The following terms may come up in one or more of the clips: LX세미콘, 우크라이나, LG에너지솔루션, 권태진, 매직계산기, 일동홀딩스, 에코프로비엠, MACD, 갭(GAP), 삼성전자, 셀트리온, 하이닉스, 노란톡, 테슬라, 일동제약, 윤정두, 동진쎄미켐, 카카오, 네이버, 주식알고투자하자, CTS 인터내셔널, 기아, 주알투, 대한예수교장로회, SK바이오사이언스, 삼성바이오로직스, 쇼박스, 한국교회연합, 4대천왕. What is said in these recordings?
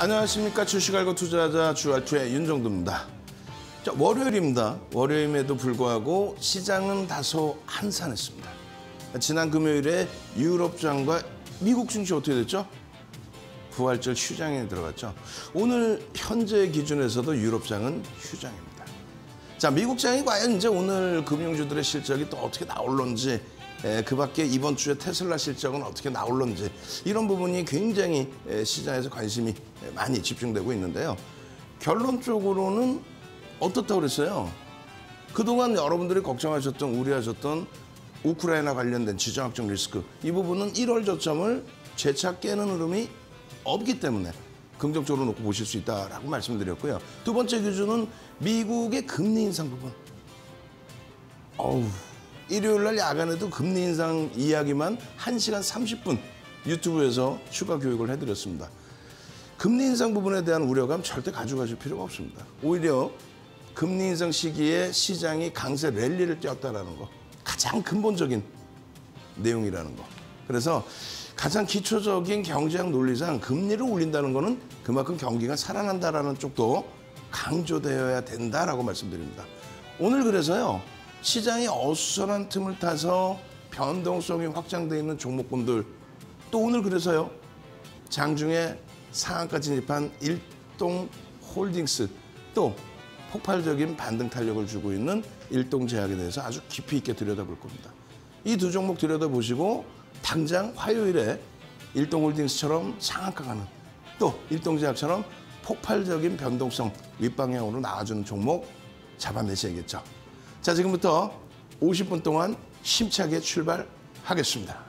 안녕하십니까. 주식알고투자하자 주알투의 윤정두입니다. 자, 월요일입니다. 월요임에도 불구하고 시장은 다소 한산했습니다. 지난 금요일에 유럽장과 미국 증시 어떻게 됐죠? 부활절 휴장에 들어갔죠. 오늘 현재 기준에서도 유럽장은 휴장입니다. 자, 미국장이 과연 이제 오늘 금융주들의 실적이 또 어떻게 나올런지, 그 밖에 이번 주에 테슬라 실적은 어떻게 나올런지, 이런 부분이 굉장히 시장에서 관심이 많이 집중되고 있는데요. 결론적으로는 어떻다고 그랬어요? 그동안 여러분들이 걱정하셨던, 우려하셨던 우크라이나 관련된 지정학적 리스크, 이 부분은 1월 저점을 재차 깨는 흐름이 없기 때문에 긍정적으로 놓고 보실 수 있다라고 말씀드렸고요. 두 번째 기준은 미국의 금리 인상 부분. 일요일 날 야간에도 금리 인상 이야기만 1시간 30분 유튜브에서 추가 교육을 해드렸습니다. 금리 인상 부분에 대한 우려감 절대 가져가실 필요가 없습니다. 오히려 금리 인상 시기에 시장이 강세 랠리를 띄웠다라는 거, 가장 근본적인 내용이라는 거. 그래서 가장 기초적인 경제학 논리상 금리를 올린다는 거는 그만큼 경기가 살아난다라는 쪽도 강조되어야 된다라고 말씀드립니다. 오늘 그래서요, 시장이 어수선한 틈을 타서 변동성이 확장되어 있는 종목군들, 또 오늘 그래서요, 장중에 상한까지 진입한 일동홀딩스, 또 폭발적인 반등 탄력을 주고 있는 일동제약에 대해서 아주 깊이 있게 들여다볼 겁니다. 이 두 종목 들여다보시고 당장 화요일에 일동홀딩스처럼 상한가 가는, 또 일동제약처럼 폭발적인 변동성 윗방향으로 나와주는 종목 잡아내셔야겠죠. 자, 지금부터 50분 동안 힘차게 출발하겠습니다.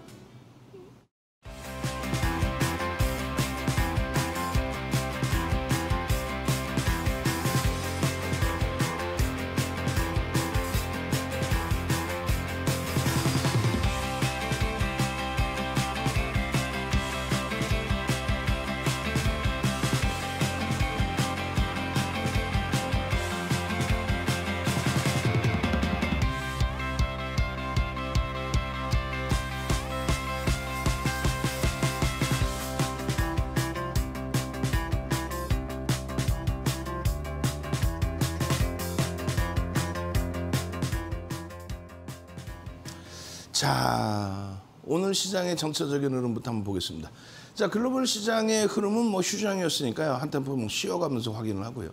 자, 오늘 시장의 전체적인 흐름부터 한번 보겠습니다. 자, 글로벌 시장의 흐름은 뭐 휴장이었으니까요. 한 템포 쉬어가면서 확인을 하고요.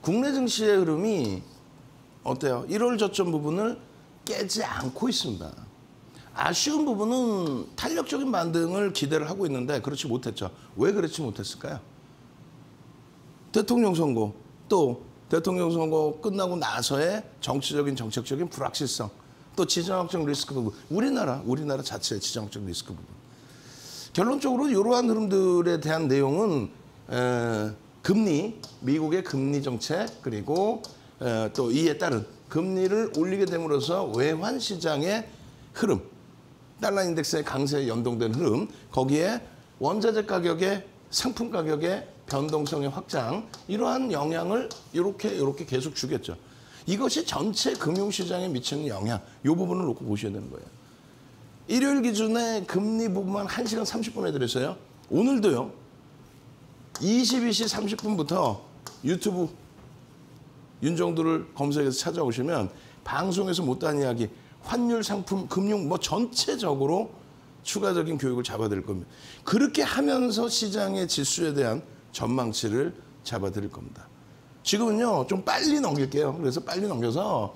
국내 증시의 흐름이 어때요? 1월 저점 부분을 깨지 않고 있습니다. 아쉬운 부분은 탄력적인 반등을 기대를 하고 있는데 그렇지 못했죠. 왜 그렇지 못했을까요? 대통령 선거, 또 대통령 선거 끝나고 나서의 정치적인, 정책적인 불확실성, 또 지정학적 리스크 부분, 우리나라 자체의 지정학적 리스크 부분. 결론적으로 이러한 흐름들에 대한 내용은 금리, 미국의 금리 정책, 그리고 또 이에 따른 금리를 올리게 됨으로써 외환 시장의 흐름, 달러 인덱스의 강세에 연동된 흐름, 거기에 원자재 가격의, 상품 가격의 변동성의 확장, 이러한 영향을 이렇게 계속 주겠죠. 이것이 전체 금융시장에 미치는 영향, 이 부분을 놓고 보셔야 되는 거예요. 일요일 기준에 금리 부분만 1시간 30분 해드렸어요. 오늘도요, 22시 30분부터 유튜브 윤정두를 검색해서 찾아오시면 방송에서 못한 이야기, 환율, 상품, 금융, 뭐 전체적으로 추가적인 교육을 잡아드릴 겁니다. 그렇게 하면서 시장의 지수에 대한 전망치를 잡아드릴 겁니다. 지금은요, 좀 빨리 넘길게요. 그래서 빨리 넘겨서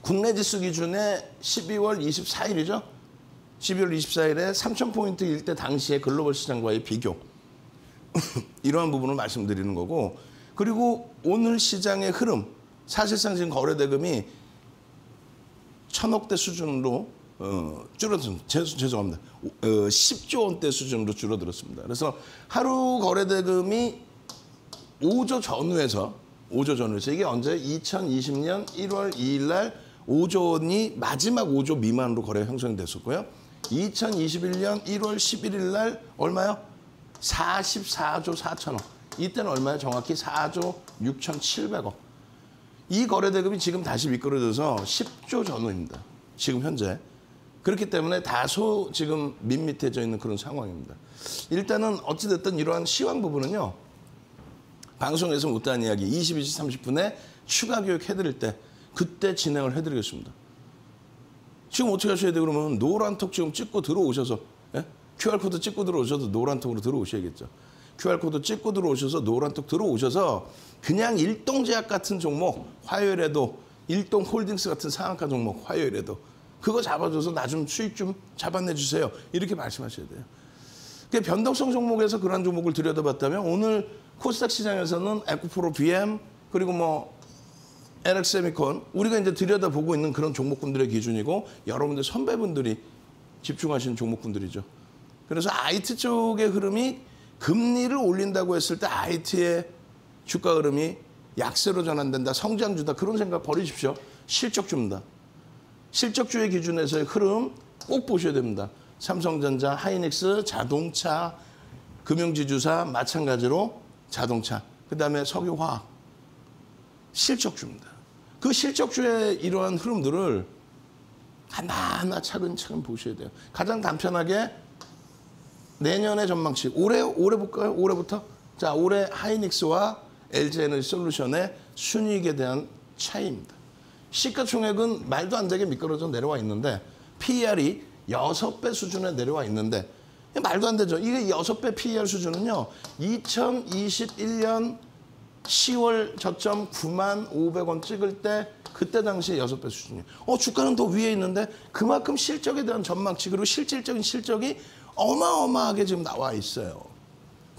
국내 지수 기준에 12월 24일이죠. 12월 24일에 3,000포인트 일대 당시의 글로벌 시장과의 비교. 이러한 부분을 말씀드리는 거고. 그리고 오늘 시장의 흐름, 사실상 지금 거래대금이 1,000억대 수준으로 줄어들었습니다. 10조 원대 수준으로 줄어들었습니다. 그래서 하루 거래대금이 5조 전후에서 이게 언제? 2020년 1월 2일 날 5조 원이 마지막 5조 미만으로 거래가 형성이 됐었고요. 2021년 1월 11일 날 얼마요? 44조 4천억. 이때는 얼마요? 정확히 4조 6,700억. 이 거래대금이 지금 다시 미끄러져서 10조 전후입니다. 지금 현재. 그렇기 때문에 다소 지금 밋밋해져 있는 그런 상황입니다. 일단은 어찌됐든 이러한 시황 부분은요. 방송에서 못한 이야기 22시 30분에 추가 교육 해드릴 때 그때 진행을 해드리겠습니다. 지금 어떻게 하셔야 돼요? 그러면 노란톡 지금 찍고 들어오셔서 예? QR코드 찍고 들어오셔서 노란톡으로 들어오셔야겠죠. QR코드 찍고 들어오셔서 노란톡 들어오셔서 그냥 일동제약 같은 종목 화요일에도 일동홀딩스 같은 상한가 종목 화요일에도 그거 잡아줘서 나 좀 수익 좀 잡아내주세요. 이렇게 말씀하셔야 돼요. 그러니까 변동성 종목에서 그런 종목을 들여다봤다면 오늘 코스닥 시장에서는 에코프로비엠 그리고 뭐 LX세미콘 우리가 이제 들여다보고 있는 그런 종목군들의 기준이고 여러분들 선배분들이 집중하시는 종목군들이죠. 그래서 IT 쪽의 흐름이 금리를 올린다고 했을 때 IT의 주가 흐름이 약세로 전환된다, 성장주다 그런 생각 버리십시오. 실적주입니다. 실적주의 기준에서의 흐름 꼭 보셔야 됩니다. 삼성전자, 하이닉스, 자동차, 금융지주사 마찬가지로 자동차, 그다음에 석유화학 실적주입니다. 그 실적주의 이러한 흐름들을 하나하나 차근차근 보셔야 돼요. 가장 간편하게 내년의 전망치, 올해 볼까요? 올해부터? 자, 올해 하이닉스와 LG에너지 솔루션의 순이익에 대한 차이입니다. 시가총액은 말도 안 되게 미끄러져 내려와 있는데 PER이 6배 수준에 내려와 있는데 말도 안 되죠. 이게 6배 PER 수준은요. 2021년 10월 저점 9만 500원 찍을 때 그때 당시 6배 수준이에요. 주가는 더 위에 있는데 그만큼 실적에 대한 전망치 그리고 실질적인 실적이 어마어마하게 지금 나와 있어요.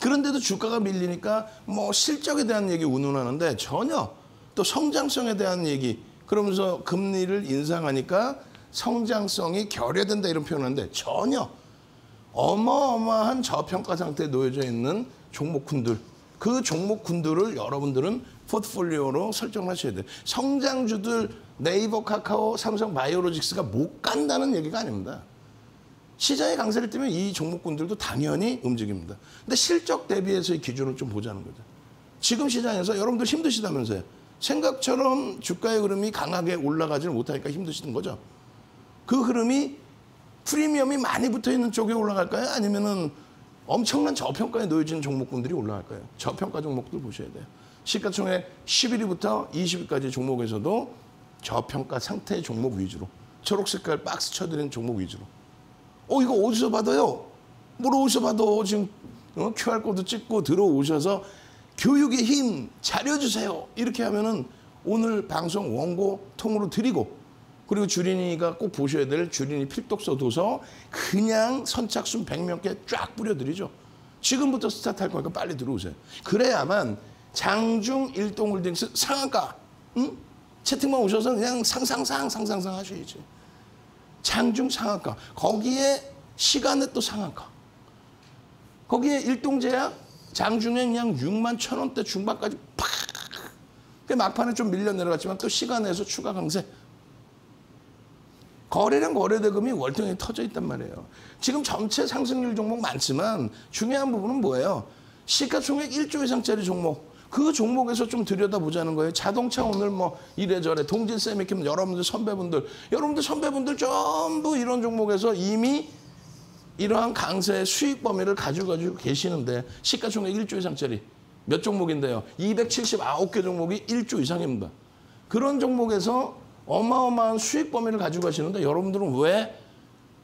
그런데도 주가가 밀리니까 뭐 실적에 대한 얘기 운운하는데 전혀 또 성장성에 대한 얘기 그러면서 금리를 인상하니까 성장성이 결여된다 이런 표현하는데 전혀 어마어마한 저평가 상태에 놓여져 있는 종목군들 그 종목군들을 여러분들은 포트폴리오로 설정하셔야 돼요. 성장주들 네이버, 카카오, 삼성바이오로직스가 못 간다는 얘기가 아닙니다. 시장의 강세를 띠면 이 종목군들도 당연히 움직입니다. 근데 실적 대비해서의 기준을 좀 보자는 거죠. 지금 시장에서 여러분들 힘드시다면서요. 생각처럼 주가의 흐름이 강하게 올라가지를 못하니까 힘드시는 거죠. 그 흐름이 프리미엄이 많이 붙어있는 쪽에 올라갈까요? 아니면은 엄청난 저평가에 놓여진 종목군들이 올라갈까요? 저평가 종목들 보셔야 돼요. 시가총액 11위부터 20위까지 종목에서도 저평가 상태의 종목 위주로 초록 색깔 박스 쳐드린 종목 위주로 이거 어디서 받아요? 뭘 어디서 받아? 지금 QR코드 찍고 들어오셔서 교육의 힘 자려주세요. 이렇게 하면은 오늘 방송 원고 통으로 드리고 그리고 주린이가 꼭 보셔야 될 주린이 필독서 도서 그냥 선착순 100명께 쫙 뿌려드리죠. 지금부터 스타트할 거니까 빨리 들어오세요. 그래야만 장중 일동홀딩스 상한가 채팅방 오셔서 그냥 상상상 하셔야지. 장중 상한가 거기에 시간에 또 상한가 거기에 일동제약 장중에 그냥 6만 1,000원대 중반까지 팍 막판에 좀 밀려 내려갔지만 또 시간에서 추가 강세 거래량 거래대금이 월등히 터져 있단 말이에요. 지금 전체 상승률 종목 많지만 중요한 부분은 뭐예요? 시가총액 1조 이상짜리 종목. 그 종목에서 좀 들여다보자는 거예요. 자동차 오늘 뭐 이래저래 동진쎄미켐 여러분들 선배분들 전부 이런 종목에서 이미 이러한 강세의 수익 범위를 가지고 계시는데 시가총액 1조 이상짜리 몇 종목인데요. 279개 종목이 1조 이상입니다. 그런 종목에서 어마어마한 수익 범위를 가지고 가시는데 여러분들은 왜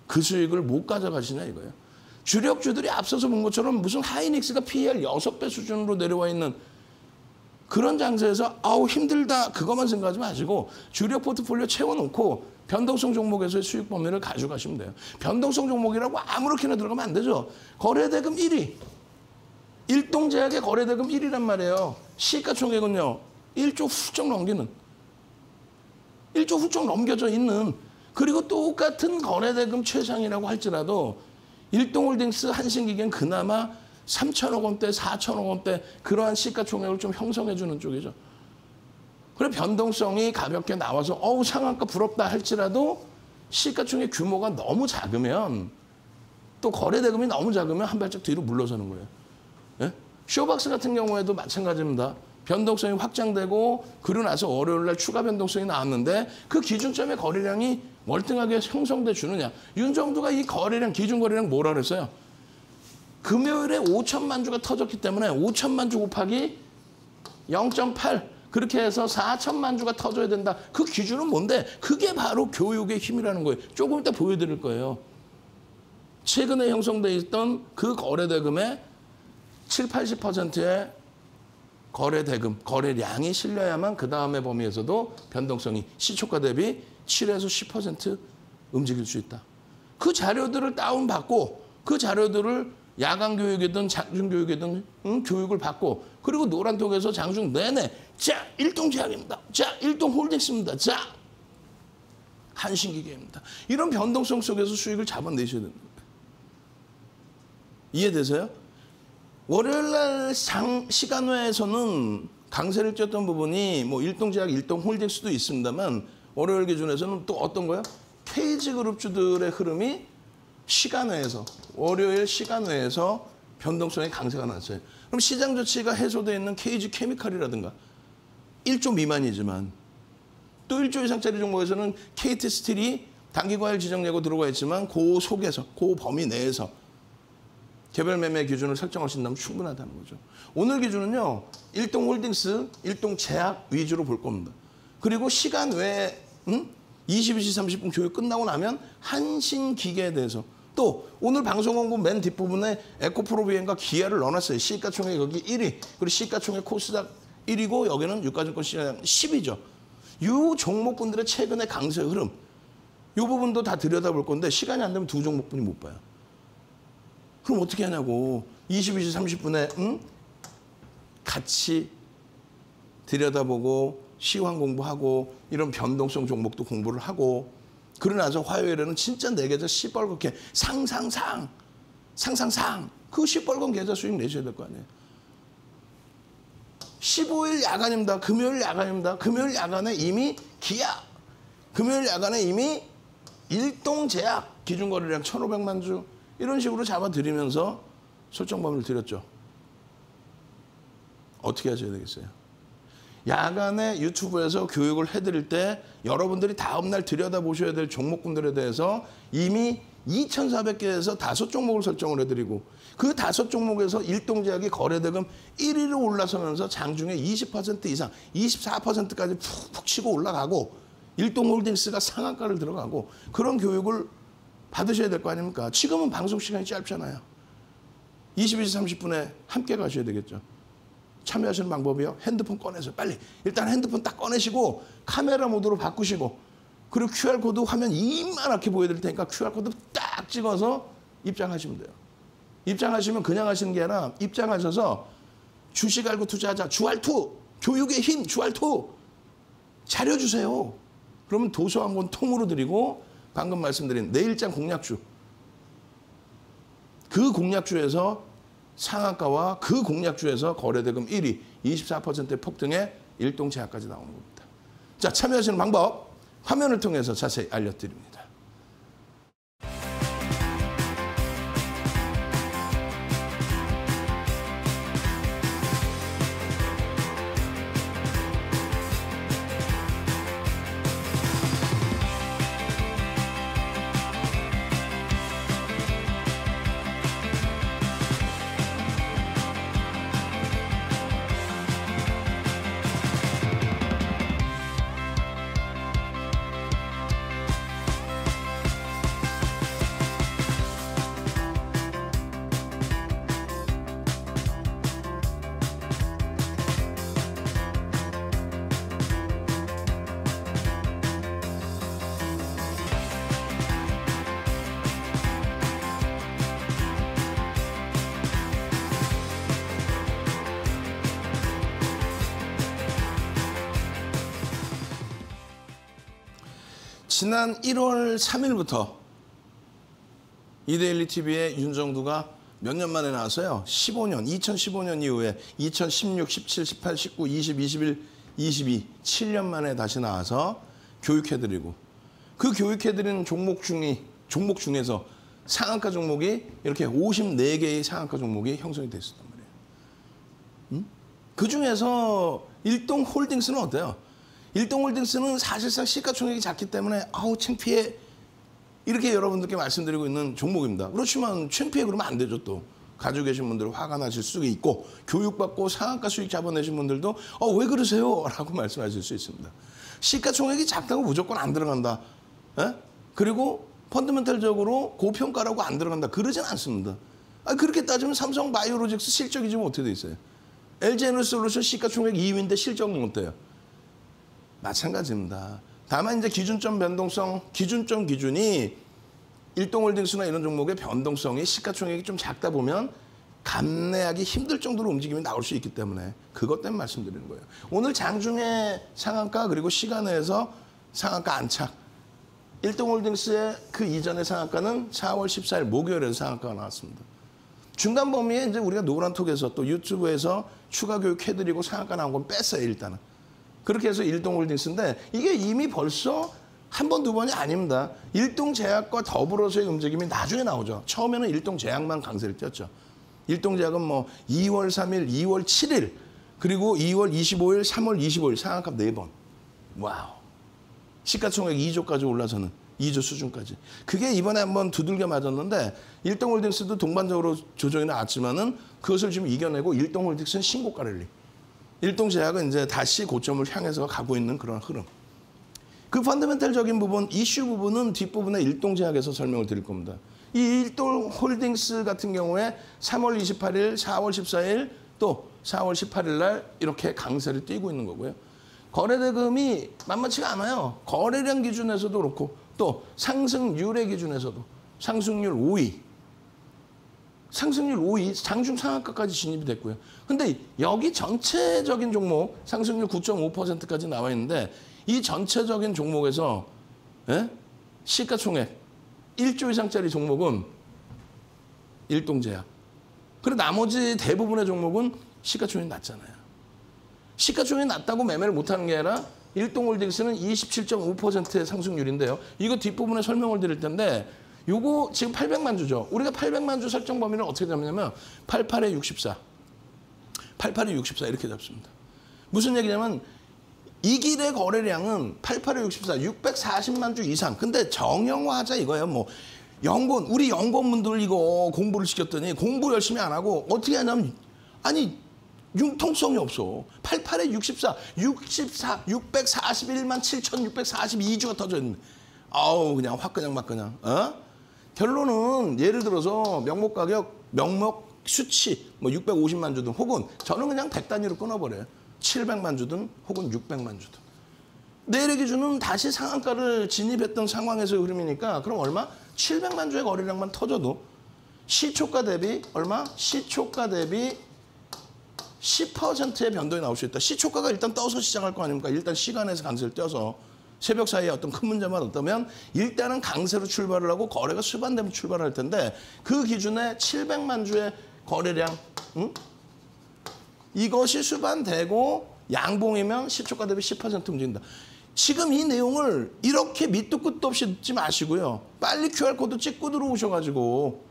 그 수익을 못 가져가시냐 이거예요. 주력주들이 앞서서 본 것처럼 무슨 하이닉스가 PER 6배 수준으로 내려와 있는 그런 장세에서 아우 힘들다 그것만 생각하지 마시고 주력 포트폴리오 채워놓고 변동성 종목에서의 수익 범위를 가져가시면 돼요. 변동성 종목이라고 아무렇게나 들어가면 안 되죠. 거래대금 1위. 일동제약의 거래대금 1위란 말이에요. 시가총액은요. 1조 훌쩍 넘기는. 1조 훌쩍 넘겨져 있는 그리고 똑같은 거래대금 최상이라고 할지라도 일동홀딩스 한신기계는 그나마 3천억 원대, 4천억 원대 그러한 시가총액을 좀 형성해주는 쪽이죠. 그리고 변동성이 가볍게 나와서 상한가 부럽다 할지라도 시가총액 규모가 너무 작으면 또 거래대금이 너무 작으면 한 발짝 뒤로 물러서는 거예요. 예? 쇼박스 같은 경우에도 마찬가지입니다. 변동성이 확장되고 그러고 나서 월요일 날 추가 변동성이 나왔는데 그 기준점의 거래량이 월등하게 형성돼 주느냐. 윤정두가 이 거래량, 기준 거래량 뭐라 그랬어요? 금요일에 5천만 주가 터졌기 때문에 5천만 주 곱하기 0.8 그렇게 해서 4천만 주가 터져야 된다. 그 기준은 뭔데? 그게 바로 교육의 힘이라는 거예요. 조금 이따 보여드릴 거예요. 최근에 형성돼 있던 그 거래대금의 70~80%의 거래대금, 거래량이 실려야만 그 다음의 범위에서도 변동성이 시초가 대비 7~10% 움직일 수 있다. 그 자료들을 다운받고 그 자료들을 야간 교육이든 장중 교육이든 교육을 받고 그리고 노란톡에서 장중 내내 자, 일동제약입니다. 자, 일동홀딩스입니다. 자, 한신기계입니다. 이런 변동성 속에서 수익을 잡아내셔야 됩니다. 이해되세요? 월요일 날 시간 외에서는 강세를 쬐던 부분이 뭐 일동제약, 일동홀딩스도 있습니다만 월요일 기준에서는 또 어떤 거예요? KG그룹주들의 흐름이 시간 외에서 월요일 시간 외에서 변동성의 강세가 났어요. 그럼 시장 조치가 해소되어 있는 KG케미칼이라든가 1조 미만이지만 또 1조 이상짜리 종목에서는 KT스틸이 단기과열 지정예고 들어가 있지만 그 속에서, 그 범위 내에서 개별 매매 기준을 설정하신다면 충분하다는 거죠. 오늘 기준은요. 일동홀딩스, 일동제약 위주로 볼 겁니다. 그리고 시간 외에 22시 30분 교육 끝나고 나면 한신기계에 대해서 또 오늘 방송 원고 맨 뒷부분에 에코프로비엠과 기아를 넣어놨어요. 시가총액 여기 1위 그리고 시가총액 코스닥 1위고 여기는 유가증권 시장 10위죠. 이 종목분들의 최근의 강세 흐름 이 부분도 다 들여다볼 건데 시간이 안 되면 두 종목분이 못 봐요. 그럼 어떻게 하냐고 22시 30분에 같이 들여다보고 시황 공부하고 이런 변동성 종목도 공부를 하고 그러나서 화요일에는 진짜 내 계좌 시뻘겋게 상상상 그 시뻘건 계좌 수익 내셔야 될 거 아니에요. 15일 야간입니다. 금요일 야간에 이미 기아, 금요일 야간에 이미 일동제약 기준거래량 1,500만 주 이런 식으로 잡아드리면서 설정 범위를 드렸죠. 어떻게 하셔야 되겠어요? 야간에 유튜브에서 교육을 해드릴 때 여러분들이 다음날 들여다보셔야 될 종목군들에 대해서 이미 2,400개에서 5종목을 설정을 해드리고 그 5종목에서 일동제약이 거래대금 1위로 올라서면서 장중에 20% 이상 24%까지 푹푹 치고 올라가고 일동홀딩스가 상한가를 들어가고 그런 교육을 받으셔야 될 거 아닙니까? 지금은 방송 시간이 짧잖아요. 22시 30분에 함께 가셔야 되겠죠. 참여하시는 방법이요. 핸드폰 꺼내서 빨리. 일단 핸드폰 딱 꺼내시고 카메라 모드로 바꾸시고 그리고 QR코드 화면 이만하게 보여드릴 테니까 QR코드 딱 찍어서 입장하시면 돼요. 입장하시면 그냥 하시는 게 아니라 입장하셔서 주식 알고 투자하자. 주알투. 교육의 힘. 주알투. 자료 주세요. 그러면 도서 한 권 통으로 드리고 방금 말씀드린 내일장 공략주. 그 공략주에서 상한가와 그 공략주에서 거래대금 1위, 24%의 폭등에 일동제약까지 나오는 겁니다. 자, 참여하시는 방법 화면을 통해서 자세히 알려드립니다. 지난 1월 3일부터 이데일리 TV에 윤정두가 몇 년 만에 나왔어요? 2015년 이후에 2016, 17, 18, 19, 20, 21, 22, 7년 만에 다시 나와서 교육해드리고 그 교육해드리는 종목 중에서 상한가 종목이 이렇게 54개의 상한가 종목이 형성이 됐었단 말이에요. 응? 그중에서 일동홀딩스는 어때요? 일동홀딩스는 사실상 시가총액이 작기 때문에 아우 창피해 이렇게 여러분들께 말씀드리고 있는 종목입니다. 그렇지만 창피해 그러면 안 되죠 또. 가지고 계신 분들 화가 나실 수 있고 교육받고 상한가 수익 잡아내신 분들도 왜 그러세요? 라고 말씀하실 수 있습니다. 시가총액이 작다고 무조건 안 들어간다. 에? 그리고 펀드멘탈적으로 고평가라고 안 들어간다. 그러진 않습니다. 그렇게 따지면 삼성바이오로직스 실적이 지금 어떻게 돼 있어요? LG에너지솔루션 시가총액 2위인데 실적은 어때요? 마찬가지입니다. 다만 이제 기준점 변동성, 기준점 기준이 일동홀딩스나 이런 종목의 변동성이 시가총액이 좀 작다 보면 감내하기 힘들 정도로 움직임이 나올 수 있기 때문에 그것 때문에 말씀드리는 거예요. 오늘 장중에 상한가 그리고 시간 내에서 상한가 안착. 일동홀딩스의 그 이전의 상한가는 4월 14일 목요일에 상한가가 나왔습니다. 중간 범위에 이제 우리가 노란톡에서 또 유튜브에서 추가 교육해드리고 상한가 나온 건 뺐어요, 일단은. 그렇게 해서 일동홀딩스인데 이게 이미 벌써 한 번, 두 번이 아닙니다. 일동제약과 더불어서의 움직임이 나중에 나오죠. 처음에는 일동제약만 강세를 띄었죠. 일동제약은 뭐 2월 3일, 2월 7일, 그리고 2월 25일, 3월 25일 상한가 4번. 와우. 시가총액 2조까지 올라서는. 2조 수준까지. 그게 이번에 한번 두들겨 맞았는데 일동홀딩스도 동반적으로 조정이 나왔지만은 그것을 지금 이겨내고 일동홀딩스는 신고가랠리. 일동제약은 이제 다시 고점을 향해서 가고 있는 그런 흐름. 그 펀더멘탈적인 부분, 이슈 부분은 뒷부분에 일동제약에서 설명을 드릴 겁니다. 이 일동홀딩스 같은 경우에 3월 28일, 4월 14일, 또 4월 18일 날 이렇게 강세를 띄고 있는 거고요. 거래대금이 만만치가 않아요. 거래량 기준에서도 그렇고 또 상승률의 기준에서도 상승률 5위. 상승률 5위, 장중 상한가까지 진입이 됐고요. 근데 여기 전체적인 종목 상승률 9.5%까지 나와 있는데 이 전체적인 종목에서 예? 시가총액 1조 이상짜리 종목은 일동제약. 그리고 나머지 대부분의 종목은 시가총액이 낮잖아요. 시가총액이 낮다고 매매를 못하는 게 아니라 일동홀딩스는 27.5%의 상승률인데요. 이거 뒷부분에 설명을 드릴 텐데 요거 지금 800만 주죠. 우리가 800만 주 설정 범위를 어떻게 잡냐면 88에 64, 88에 64 이렇게 잡습니다. 무슨 얘기냐면 이 길의 거래량은 88에 64, 640만 주 이상. 근데 정형화하자 이거예요. 뭐 연구원, 우리 연구원분들 이거 공부를 시켰더니 공부 열심히 안 하고 어떻게 하냐면 아니 융통성이 없어. 88에 64, 641만 7,642주가 터져 있는데. 아우, 그냥 확 그냥 막 그냥. 어? 결론은 예를 들어서 명목 가격, 명목 수치, 뭐 650만 주든 혹은 저는 그냥 100단위로 끊어버려요. 700만 주든 혹은 600만 주든. 내일의 기준은 다시 상한가를 진입했던 상황에서의 흐름이니까 그럼 얼마? 700만 주의 거래량만 터져도 시초가 대비 얼마? 시초가 대비 10%의 변동이 나올 수 있다. 시초가가 일단 떠서 시작할 거 아닙니까? 일단 시간에서 강세를 떼어서 새벽 사이에 어떤 큰 문제만 없다면 일단은 강세로 출발을 하고 거래가 수반되면 출발할 텐데 그 기준에 700만 주의 거래량 이것이 수반되고 양봉이면 시초가 대비 10% 움직인다. 지금 이 내용을 이렇게 밑도 끝도 없이 듣지 마시고요. 빨리 QR코드 찍고 들어오셔가지고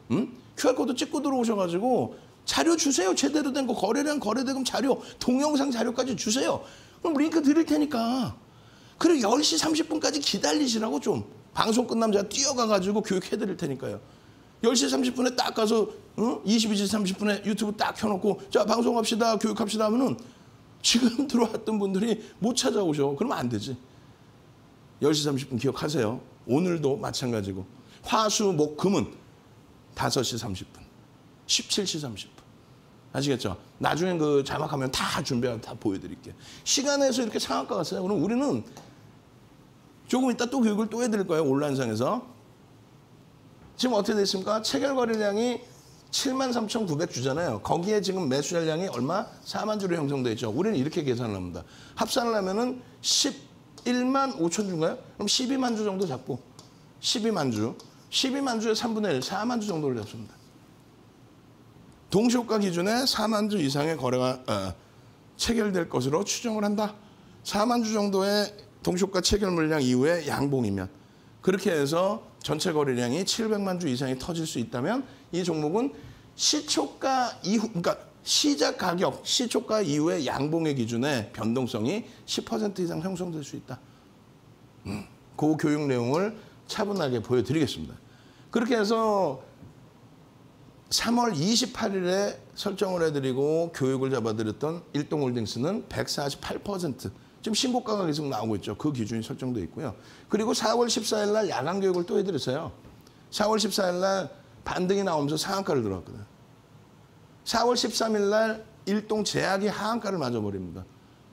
QR코드 찍고 들어오셔가지고 자료 주세요. 제대로 된 거 거래량, 거래대금 자료, 동영상 자료까지 주세요. 그럼 링크 드릴 테니까. 그리고 10시 30분까지 기다리시라고 좀. 방송 끝나면 제가 뛰어가가지고 교육해드릴 테니까요. 10시 30분에 딱 가서 22시 30분에 유튜브 딱 켜놓고 자 방송합시다, 교육합시다 하면은 지금 들어왔던 분들이 못 찾아오셔. 그러면 안 되지. 10시 30분 기억하세요. 오늘도 마찬가지고. 화, 수, 목, 금은 5시 30분. 17시 30분. 아시겠죠? 나중에 그 자막하면 다 준비하고 다 보여드릴게요. 시간에서 이렇게 상한가 갔어요. 그럼 우리는 조금 이따 또 교육을 또 해드릴 거예요. 온라인상에서. 지금 어떻게 됐습니까? 체결 거래량이 73,900 주잖아요. 거기에 지금 매수 잔량이 얼마? 4만 주로 형성되어 있죠. 우리는 이렇게 계산을 합니다. 합산을 하면은 11만 5천 주인가요? 그럼 12만 주 정도 잡고 12만 주. 12만 주의 3분의 1, 4만 주 정도를 잡습니다. 동시효과 기준에 4만 주 이상의 거래가 체결될 것으로 추정을 한다. 4만 주 정도의 동시효과 체결 물량 이후에 양봉이면 그렇게 해서 전체 거래량이 700만 주 이상이 터질 수 있다면 이 종목은 시초가 이후, 그러니까 시작 가격, 시초가 이후의 양봉의 기준에 변동성이 10% 이상 형성될 수 있다. 그 교육 내용을 차분하게 보여드리겠습니다. 그렇게 해서 3월 28일에 설정을 해드리고 교육을 잡아드렸던 일동홀딩스는 148%. 지금 신고가가 계속 나오고 있죠. 그 기준이 설정돼 있고요. 그리고 4월 14일 날 야간 교육을 또 해드렸어요. 4월 14일 날 반등이 나오면서 상한가를 들어갔거든요. 4월 13일 날 일동제약이 하한가를 맞아버립니다.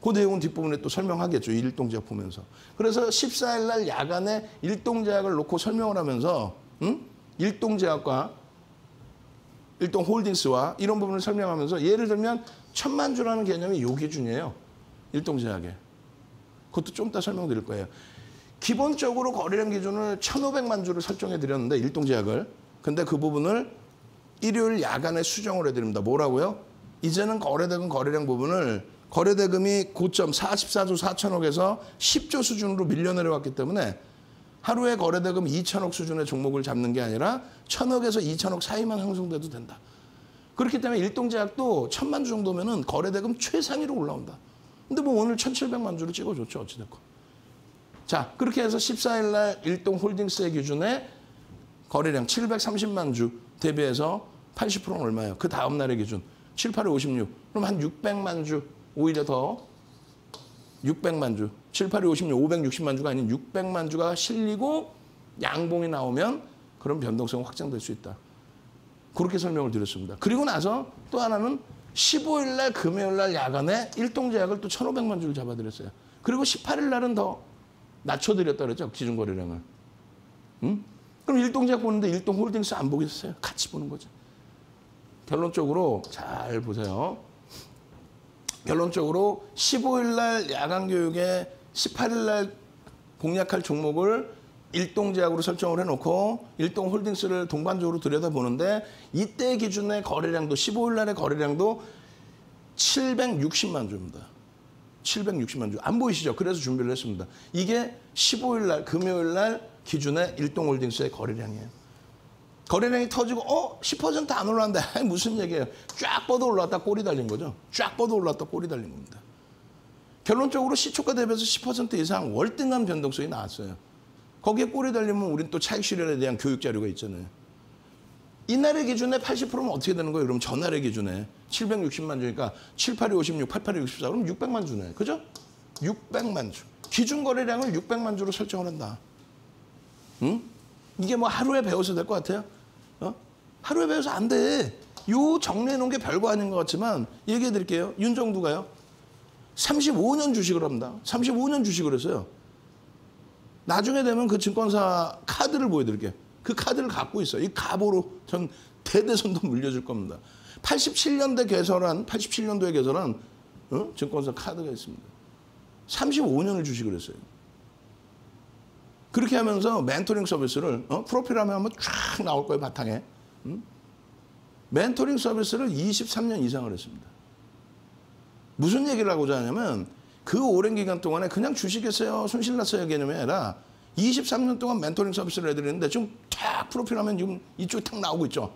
그 내용은 뒷부분에 또 설명하겠죠. 일동제약 보면서. 그래서 14일 날 야간에 일동제약을 놓고 설명을 하면서 일동제약과 일동홀딩스와 이런 부분을 설명하면서 예를 들면 1000만 주라는 개념이 요 기준이에요. 일동제약에. 그것도 좀 이따 설명드릴 거예요. 기본적으로 거래량 기준을 1500만 주를 설정해 드렸는데 일동제약을. 근데 그 부분을 일요일 야간에 수정을 해드립니다. 뭐라고요? 이제는 거래대금 거래량 부분을 거래대금이 고점 44조 4천억에서 10조 수준으로 밀려내려왔기 때문에 하루에 거래대금 2천억 수준의 종목을 잡는 게 아니라 1000억에서 2천억 사이만 형성돼도 된다. 그렇기 때문에 일동제약도 1000만 주 정도면은 거래대금 최상위로 올라온다. 근데 뭐 오늘 1700만 주를 찍어줬죠. 어찌됐건. 자, 그렇게 해서 14일 날 일동홀딩스의 기준에 거래량 730만 주 대비해서 80%는 얼마예요? 그 다음 날의 기준. 7, 8, 56. 그럼 한 600만 주, 오히려 더 600만 주. 7, 8, 56, 560만 주가 아닌 600만 주가 실리고 양봉이 나오면 그런 변동성이 확장될 수 있다. 그렇게 설명을 드렸습니다. 그리고 나서 또 하나는 15일 날 금요일 날 야간에 일동제약을 또 1500만 주를 잡아드렸어요. 그리고 18일 날은 더 낮춰드렸다 그랬죠. 기준 거래량을. 그럼 일동제약 보는데 일동홀딩스 안 보겠어요? 같이 보는 거죠. 결론적으로 잘 보세요. 결론적으로 15일 날 야간 교육에 18일 날 공략할 종목을 일동제약으로 설정을 해놓고 일동홀딩스를 동반적으로 들여다보는데 이때 기준의 거래량도 15일 날의 거래량도 760만 주입니다. 760만 주. 안 보이시죠? 그래서 준비를 했습니다. 이게 15일 날 금요일 날 기준의 일동홀딩스의 거래량이에요. 거래량이 터지고 10% 안 올라간다. 무슨 얘기예요. 쫙 뻗어 올라왔다 꼬리 달린 거죠. 쫙 뻗어 올라왔다 꼬리 달린 겁니다. 결론적으로 시초가 대비해서 10% 이상 월등한 변동성이 나왔어요. 거기에 꼬리 달리면 우린 또 차익 실현에 대한 교육 자료가 있잖아요. 이날의 기준에 80%면 어떻게 되는 거예요? 그럼 전날의 기준에 760만 주니까 7, 8, 56, 8, 8, 64. 그럼 600만 주네. 그죠? 600만 주. 기준 거래량을 600만 주로 설정을 한다. 응? 이게 뭐 하루에 배워서 될 것 같아요? 하루에 배워서 안 돼. 요 정리해 놓은 게 별거 아닌 것 같지만 얘기해 드릴게요. 윤정두가요. 35년 주식을 합니다. 35년 주식을 했어요. 나중에 되면 그 증권사 카드를 보여드릴게요. 그 카드를 갖고 있어요. 이 갑오로 전 대대손도 물려줄 겁니다. 87년도에 개설한 증권사 카드가 있습니다. 35년을 주식을 했어요. 그렇게 하면서 멘토링 서비스를 프로필 하면 한번 쫙 나올 거예요. 바탕에. 멘토링 서비스를 23년 이상을 했습니다. 무슨 얘기를 하고자 하냐면 그 오랜 기간 동안에 그냥 주식했어요. 손실났어요. 개념이 아니라 23년 동안 멘토링 서비스를 해드리는데 지금 탁 프로필 하면 지금 이쪽이 탁 나오고 있죠.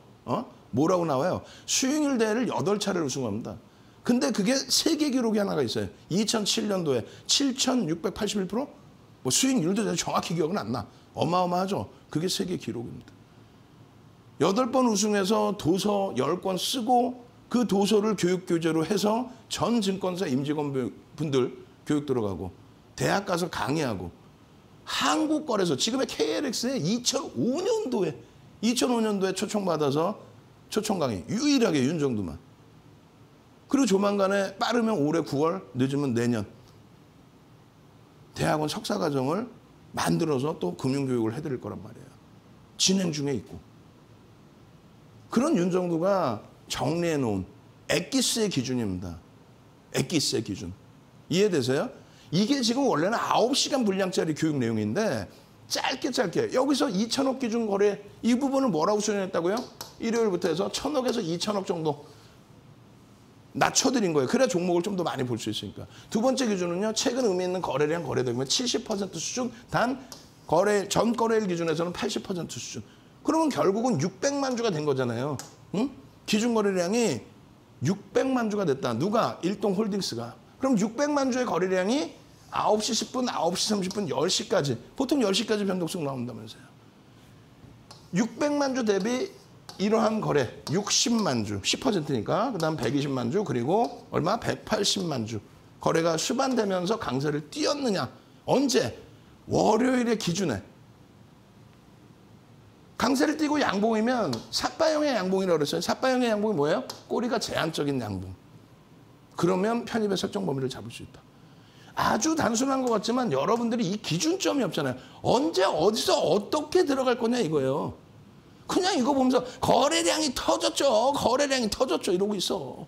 뭐라고 나와요? 수익률 대회를 8차례 우승합니다. 근데 그게 세계 기록이 하나가 있어요. 2007년도에 7,681%? 뭐 수익률도 정확히 기억은 안 나. 어마어마하죠. 그게 세계 기록입니다. 8번 우승해서 도서 10권 쓰고 그 도서를 교육교재로 해서 전 증권사 임직원분들 교육 들어가고 대학 가서 강의하고 한국 거래소 지금의 KLX에 2005년도에 초청받아서 초청 강의 유일하게 윤정두만. 그리고 조만간에 빠르면 올해 9월 늦으면 내년. 대학원 석사과정을 만들어서 또 금융교육을 해드릴 거란 말이에요. 진행 중에 있고. 그런 윤정두가 정리해놓은 엑기스의 기준입니다. 엑기스의 기준. 이해되세요? 이게 지금 원래는 9시간 분량짜리 교육 내용인데 짧게 여기서 2천억 기준 거래 이 부분을 뭐라고 수정했다고요? 일요일부터 해서 1000억에서 2천억 정도. 낮춰드린 거예요. 그래야 종목을 좀 더 많이 볼 수 있으니까. 두 번째 기준은요. 최근 의미 있는 거래량 거래대금의 70% 수준. 단 거래 전 거래일 기준에서는 80% 수준. 그러면 결국은 600만 주가 된 거잖아요. 기준 거래량이 600만 주가 됐다. 누가? 일동홀딩스가. 그럼 600만 주의 거래량이 9시 10분, 9시 30분, 10시까지. 보통 10시까지 변동성 나온다면서요. 600만 주 대비 이러한 거래 60만 주, 10%니까. 그다음 120만 주, 그리고 얼마? 180만 주. 거래가 수반되면서 강세를 띄었느냐. 언제? 월요일의 기준에. 강세를 띄고 양봉이면 삿바형의 양봉이라고 그랬어요. 삿바형의 양봉이 뭐예요? 꼬리가 제한적인 양봉. 그러면 편입의 설정 범위를 잡을 수 있다. 아주 단순한 것 같지만 여러분들이 이 기준점이 없잖아요. 언제 어디서 어떻게 들어갈 거냐 이거예요. 그냥 이거 보면서 거래량이 터졌죠. 거래량이 터졌죠. 이러고 있어.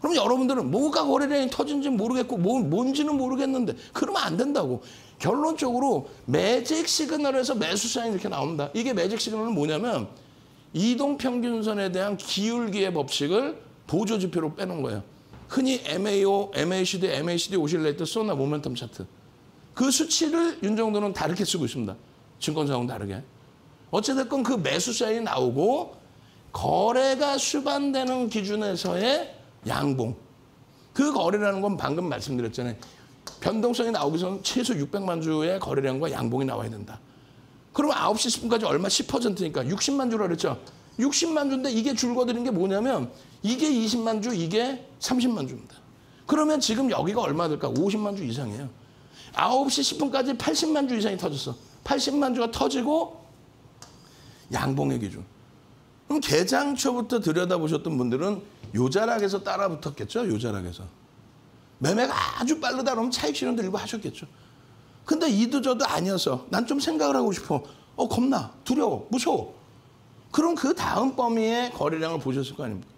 그럼 여러분들은 뭐가 거래량이 터진지는 모르겠고 뭔지는 모르겠는데 그러면 안 된다고. 결론적으로 매직 시그널에서 매수 사인이 이렇게 나옵니다. 이게 매직 시그널은 뭐냐면 이동평균선에 대한 기울기의 법칙을 보조지표로 빼놓은 거예요. 흔히 MAO, MACD, MACD 오실레이트, 소나 모멘텀 차트. 그 수치를 윤정도는 다르게 쓰고 있습니다. 증권사하고는 다르게. 어찌됐건 그 매수 사인이 나오고 거래가 수반되는 기준에서의 양봉. 그 거래라는 건 방금 말씀드렸잖아요. 변동성이 나오기 전 최소 600만 주의 거래량과 양봉이 나와야 된다. 그러면 9시 10분까지 얼마? 10%니까 60만 주라고 그랬죠. 60만 주인데 이게 줄거드는 게 뭐냐면 이게 20만 주, 이게 30만 주입니다. 그러면 지금 여기가 얼마 될까? 50만 주 이상이에요. 9시 10분까지 80만 주 이상이 터졌어. 80만 주가 터지고 양봉의 기준. 그럼 개장 초부터 들여다보셨던 분들은 요자락에서 따라 붙었겠죠? 요자락에서. 매매가 아주 빠르다 그러면 차익 실현도 일부 하셨겠죠. 근데 이도 저도 아니어서 난 좀 생각을 하고 싶어. 겁나, 두려워, 무서워. 그럼 그 다음 범위의 거래량을 보셨을 거 아닙니까?